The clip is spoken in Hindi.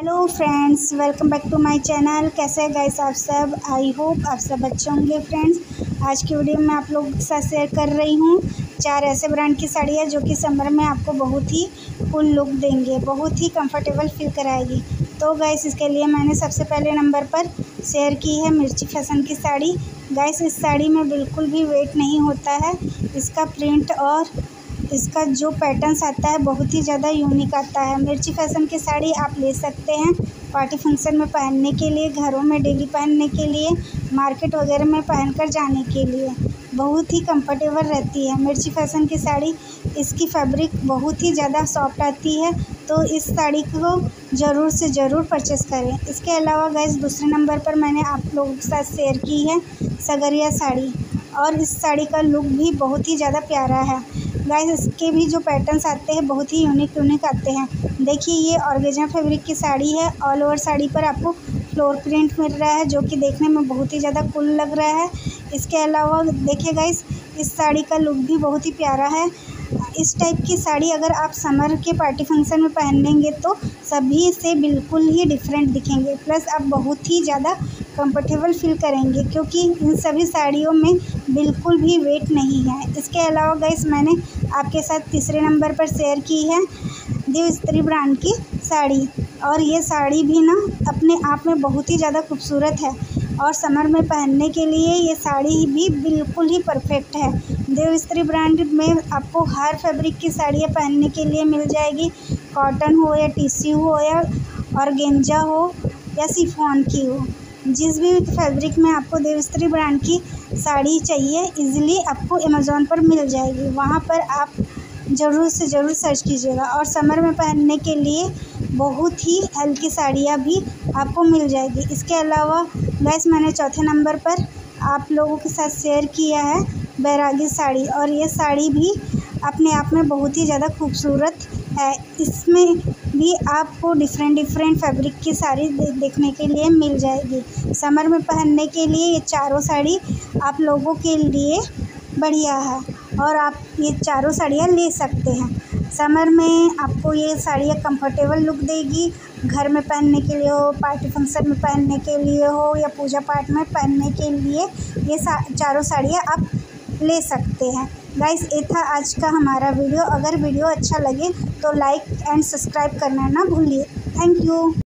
Hello friends, welcome back to my channel. कैसे हैं गाइस आप सब? आई होप आप सब अच्छे होंगे। फ्रेंड्स, आज की वीडियो में आप लोगों के साथ शेयर कर रही हूँ 4 ऐसे ब्रांड की साड़ी है जो कि समर में आपको बहुत ही कूल लुक देंगे, बहुत ही कंफर्टेबल फील कराएगी। तो गाइस, इसके लिए मैंने सबसे पहले नंबर पर शेयर की है मिर्ची फैशन की साड़ी। गाइस, इस साड़ी में बिल्कुल भी वेट नहीं होता है। इसका प्रिंट और इसका जो पैटर्न्स आता है बहुत ही ज़्यादा यूनिक आता है। मिर्ची फैशन की साड़ी आप ले सकते हैं पार्टी फंक्शन में पहनने के लिए, घरों में डेली पहनने के लिए, मार्केट वगैरह में पहनकर जाने के लिए। बहुत ही कंफर्टेबल रहती है मिर्ची फैशन की साड़ी। इसकी फैब्रिक बहुत ही ज़्यादा सॉफ्ट आती है, तो इस साड़ी को ज़रूर से ज़रूर परचेस करें। इसके अलावा गाइस, दूसरे नंबर पर मैंने आप लोगों के साथ शेयर की है सगरिया साड़ी, और इस साड़ी का लुक भी बहुत ही ज़्यादा प्यारा है। गाइस, इसके भी जो पैटर्न्स आते हैं बहुत ही यूनिक आते हैं। देखिए, ये ऑर्गेंजा फैब्रिक की साड़ी है। ऑल ओवर साड़ी पर आपको फ्लोर प्रिंट मिल रहा है जो कि देखने में बहुत ही ज़्यादा कूल लग रहा है। इसके अलावा देखिए गाइस, इस साड़ी का लुक भी बहुत ही प्यारा है। इस टाइप की साड़ी अगर आप समर के पार्टी फंक्शन में पहनेंगे तो सभी से बिल्कुल ही डिफरेंट दिखेंगे, प्लस आप बहुत ही ज़्यादा कंफर्टेबल फील करेंगे क्योंकि इन सभी साड़ियों में बिल्कुल भी वेट नहीं है। इसके अलावा गाइस, मैंने आपके साथ तीसरे नंबर पर शेयर की है देव स्त्री ब्रांड की साड़ी, और ये साड़ी भी ना अपने आप में बहुत ही ज़्यादा खूबसूरत है और समर में पहनने के लिए ये साड़ी भी बिल्कुल ही परफेक्ट है। देव स्त्री ब्रांड में आपको हर फैब्रिक की साड़ियाँ पहनने के लिए मिल जाएगी। कॉटन हो या टिश्यू हो या ऑर्गेंजा हो या शिफॉन की हो, जिस भी फैब्रिक में आपको देव स्त्री ब्रांड की साड़ी चाहिए इजीली आपको अमेज़ॉन पर मिल जाएगी। वहाँ पर आप ज़रूर से ज़रूर सर्च कीजिएगा, और समर में पहनने के लिए बहुत ही हल्की साड़ियाँ भी आपको मिल जाएगी। इसके अलावा गाइस, मैंने चौथे नंबर पर आप लोगों के साथ शेयर किया है बैरागी साड़ी, और ये साड़ी भी अपने आप में बहुत ही ज़्यादा खूबसूरत है। इसमें भी आपको डिफरेंट फैब्रिक की साड़ी देखने के लिए मिल जाएगी। समर में पहनने के लिए ये चारों साड़ी आप लोगों के लिए बढ़िया है, और आप ये चारों साड़ियाँ ले सकते हैं। समर में आपको ये साड़ियाँ कंफर्टेबल लुक देगी, घर में पहनने के लिए हो, पार्टी फंक्शन में पहनने के लिए हो, या पूजा पाठ में पहनने के लिए ये चारों साड़ियाँ आप ले सकते हैं। गाइस, ये था आज का हमारा वीडियो। अगर वीडियो अच्छा लगे तो लाइक एंड सब्सक्राइब करना ना भूलिए। Thank you.